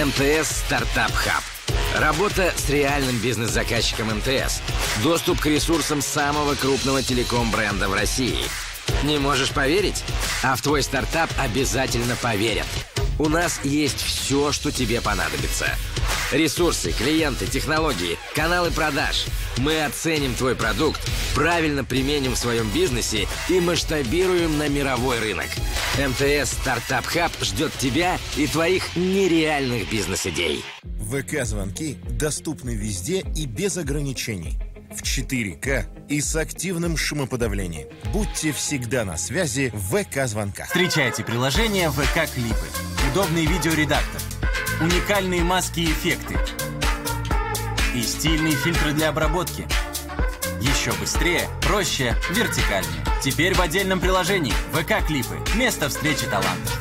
МТС Стартап Хаб. Работа с реальным бизнес-заказчиком МТС. Доступ к ресурсам самого крупного телеком-бренда в России. Не можешь поверить? А в твой стартап обязательно поверят. У нас есть все, что тебе понадобится. Ресурсы, клиенты, технологии, каналы продаж. Мы оценим твой продукт, правильно применим в своем бизнесе и масштабируем на мировой рынок. МТС Стартап Хаб ждет тебя и твоих нереальных бизнес-идей. ВК-звонки доступны везде и без ограничений. В четыре ка и с активным шумоподавлением. Будьте всегда на связи в ВК-звонках. Встречайте приложение ВК-клипы. Удобный видеоредактор. Уникальные маски и эффекты. И стильные фильтры для обработки. Еще быстрее, проще, вертикальнее. Теперь в отдельном приложении ВК-клипы. Место встречи талантов.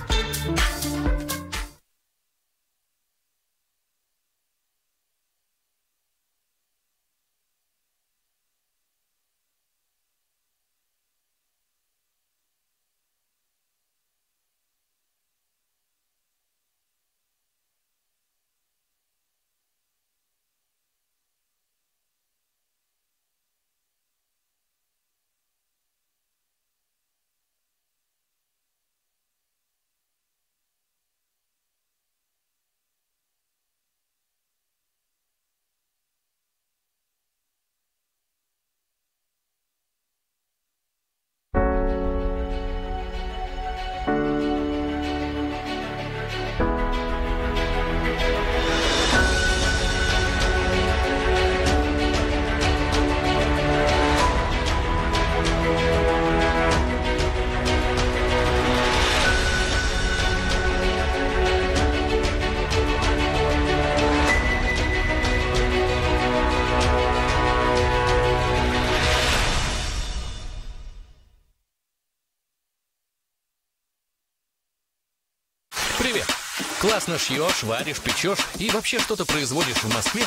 Классно шьешь, варишь, печешь и вообще что-то производишь в Москве?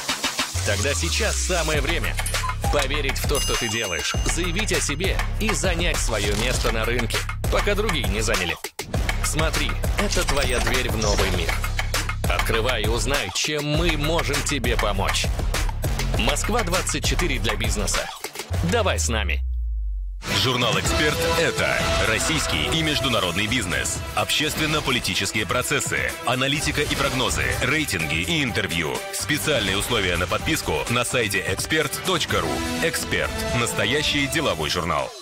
Тогда сейчас самое время поверить в то, что ты делаешь, заявить о себе и занять свое место на рынке, пока другие не заняли. Смотри, это твоя дверь в новый мир. Открывай и узнай, чем мы можем тебе помочь. Москва двадцать четыре для бизнеса. Давай с нами. Журнал «Эксперт» — это российский и международный бизнес, общественно-политические процессы, аналитика и прогнозы, рейтинги и интервью. Специальные условия на подписку на сайте эксперт точка ру. «Эксперт» — настоящий деловой журнал.